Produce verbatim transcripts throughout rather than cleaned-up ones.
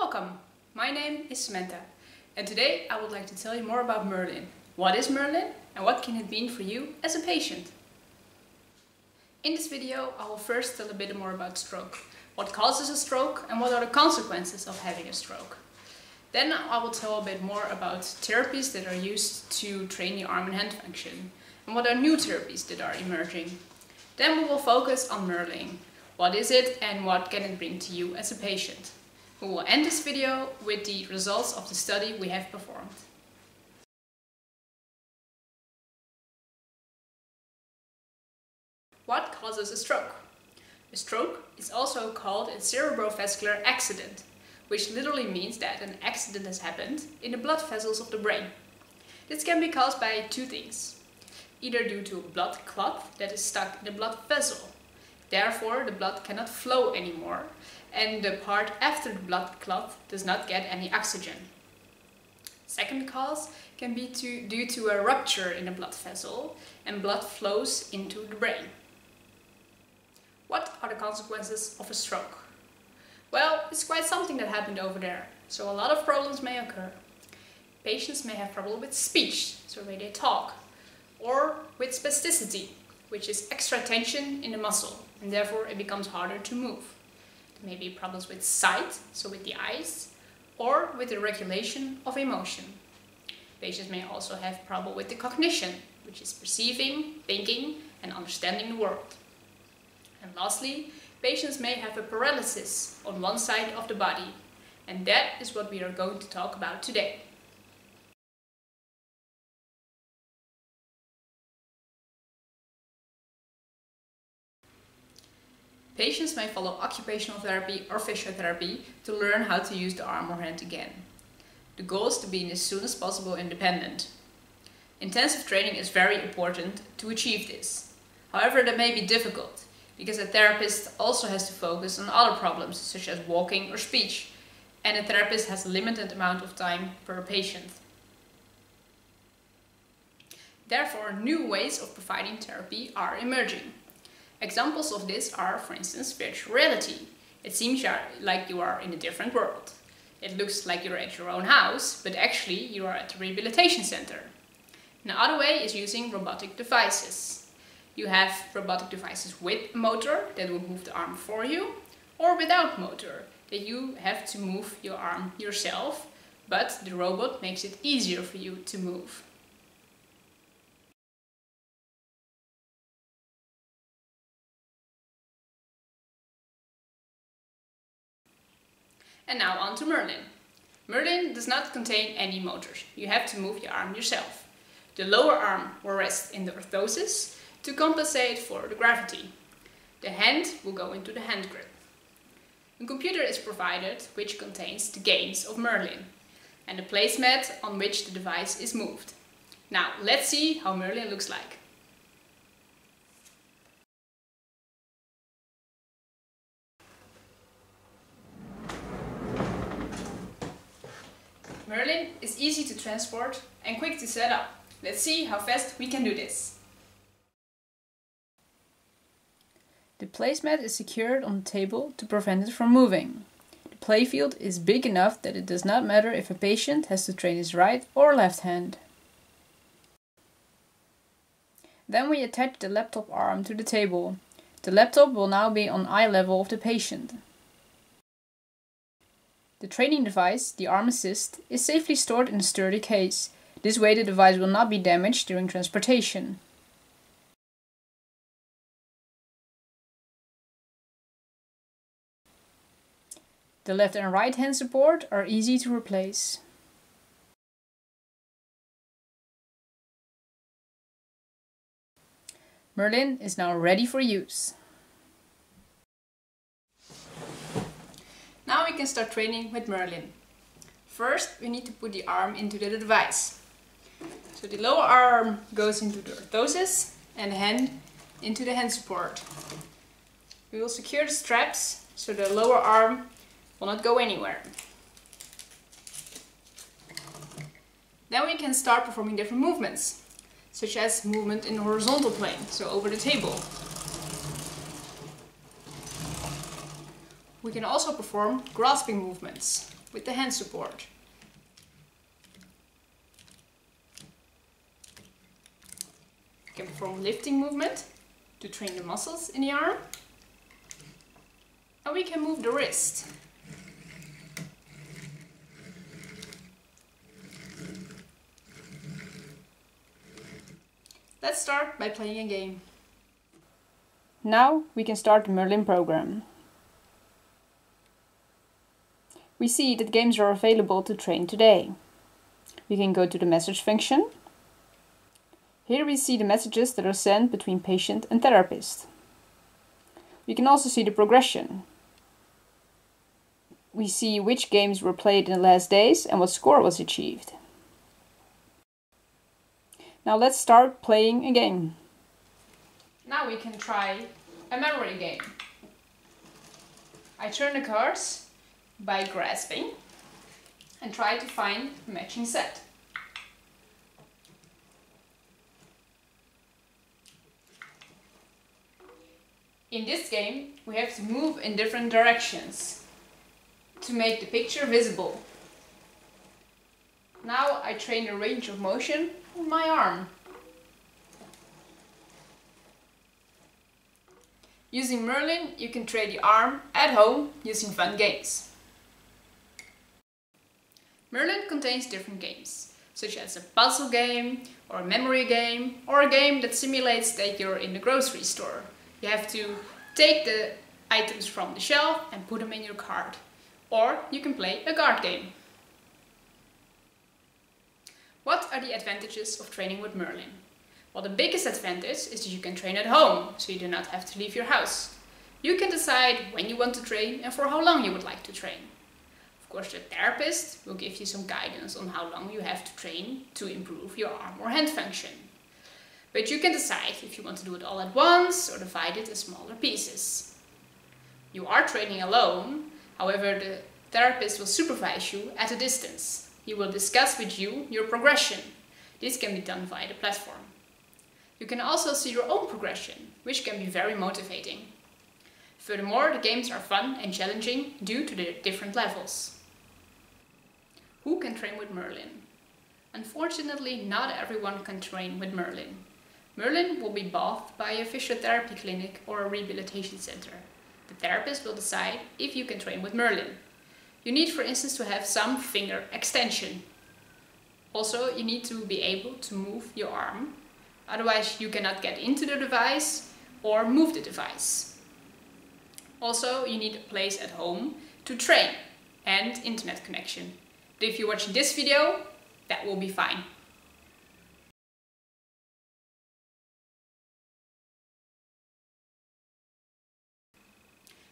Welcome, my name is Samantha and today I would like to tell you more about Merlin. What is Merlin and what can it mean for you as a patient? In this video I will first tell a bit more about stroke, what causes a stroke and what are the consequences of having a stroke. Then I will tell a bit more about therapies that are used to train the arm and hand function and what are new therapies that are emerging. Then we will focus on Merlin. What is it and what can it bring to you as a patient? We will end this video with the results of the study we have performed. What causes a stroke? A stroke is also called a cerebrovascular accident, which literally means that an accident has happened in the blood vessels of the brain. This can be caused by two things. Either due to a blood clot that is stuck in the blood vessel. Therefore, the blood cannot flow anymore, and the part after the blood clot does not get any oxygen. Second cause can be to, due to a rupture in the blood vessel, and blood flows into the brain. What are the consequences of a stroke? Well, it's quite something that happened over there, so a lot of problems may occur. Patients may have problems with speech, so the way they talk, or with spasticity, which is extra tension in the muscle, and therefore it becomes harder to move. There may be problems with sight, so with the eyes, or with the regulation of emotion. Patients may also have problems with the cognition, which is perceiving, thinking, and understanding the world. And lastly, patients may have a paralysis on one side of the body, and that is what we are going to talk about today. Patients may follow occupational therapy or physiotherapy to learn how to use the arm or hand again. The goal is to be as soon as possible independent. Intensive training is very important to achieve this. However, that may be difficult, because a therapist also has to focus on other problems such as walking or speech, and a therapist has a limited amount of time per patient. Therefore, new ways of providing therapy are emerging. Examples of this are, for instance, virtual reality. It seems like you are in a different world. It looks like you're at your own house, but actually you are at a rehabilitation center. Another way is using robotic devices. You have robotic devices with a motor that will move the arm for you, or without motor, that you have to move your arm yourself, but the robot makes it easier for you to move. And now on to Merlin. Merlin does not contain any motors. You have to move your arm yourself. The lower arm will rest in the orthosis to compensate for the gravity. The hand will go into the hand grip. A computer is provided which contains the gains of Merlin and the placemat on which the device is moved. Now let's see how Merlin looks like. Merlin is easy to transport and quick to set up. Let's see how fast we can do this. The placemat is secured on the table to prevent it from moving. The playfield is big enough that it does not matter if a patient has to train his right or left hand. Then we attach the laptop arm to the table. The laptop will now be on eye level of the patient. The training device, the Arm Assist, is safely stored in a sturdy case. This way the device will not be damaged during transportation. The left and right hand support are easy to replace. Merlin is now ready for use. Now we can start training with Merlin. First, we need to put the arm into the device. So the lower arm goes into the orthosis and the hand into the hand support. We will secure the straps so the lower arm will not go anywhere. Then we can start performing different movements, such as movement in the horizontal plane, so over the table. We can also perform grasping movements, with the hand support. You can perform lifting movement to train the muscles in the arm. And we can move the wrist. Let's start by playing a game. Now we can start the Merlin program. We see that games are available to train today. We can go to the message function. Here we see the messages that are sent between patient and therapist. We can also see the progression. We see which games were played in the last days and what score was achieved. Now let's start playing a game. Now we can try a memory game. I turn the cards by grasping and try to find a matching set. In this game, we have to move in different directions to make the picture visible. Now I train the range of motion with my arm. Using Merlin, you can train the arm at home using fun games. Merlin contains different games, such as a puzzle game, or a memory game, or a game that simulates that you're in the grocery store. You have to take the items from the shelf and put them in your cart. Or you can play a card game. What are the advantages of training with Merlin? Well, the biggest advantage is that you can train at home, so you do not have to leave your house. You can decide when you want to train and for how long you would like to train. Of course, the therapist will give you some guidance on how long you have to train to improve your arm or hand function. But you can decide if you want to do it all at once or divide it in smaller pieces. You are training alone, however, the therapist will supervise you at a distance. He will discuss with you your progression. This can be done via the platform. You can also see your own progression, which can be very motivating. Furthermore, the games are fun and challenging due to their different levels. Who can train with Merlin? Unfortunately, not everyone can train with Merlin. Merlin will be bought by a physiotherapy clinic or a rehabilitation center. The therapist will decide if you can train with Merlin. You need, for instance, to have some finger extension. Also, you need to be able to move your arm. Otherwise, you cannot get into the device or move the device. Also, you need a place at home to train and internet connection. But if you're watching this video, that will be fine.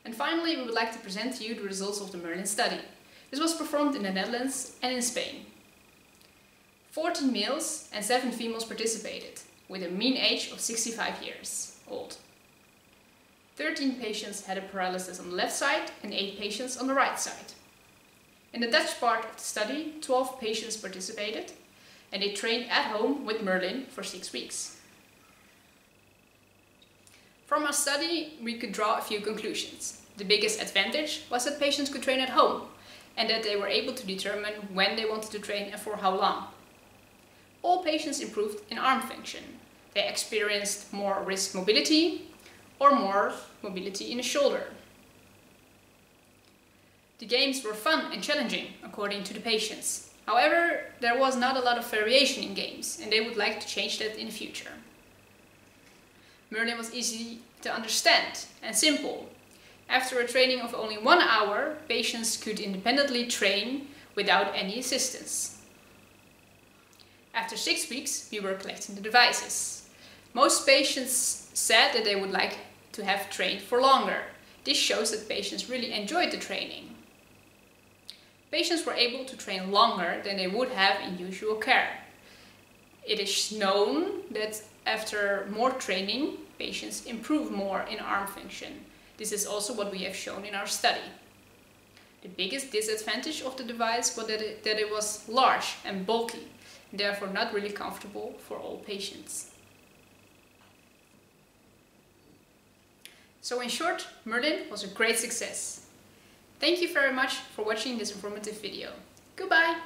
And finally, we would like to present to you the results of the Merlin study. This was performed in the Netherlands and in Spain. fourteen males and seven females participated, with a mean age of sixty-five years old. thirteen patients had a paralysis on the left side and eight patients on the right side. In the Dutch part of the study, twelve patients participated and they trained at home with Merlin for six weeks. From our study, we could draw a few conclusions. The biggest advantage was that patients could train at home and that they were able to determine when they wanted to train and for how long. All patients improved in arm function. They experienced more wrist mobility or more mobility in the shoulder. The games were fun and challenging, according to the patients. However, there was not a lot of variation in games, and they would like to change that in the future. Merlin was easy to understand and simple. After a training of only one hour, patients could independently train without any assistance. After six weeks, we were collecting the devices. Most patients said that they would like to have trained for longer. This shows that patients really enjoyed the training. Patients were able to train longer than they would have in usual care. It is known that after more training, patients improve more in arm function. This is also what we have shown in our study. The biggest disadvantage of the device was that it, that it was large and bulky, and therefore not really comfortable for all patients. So in short, Merlin was a great success. Thank you very much for watching this informative video. Goodbye!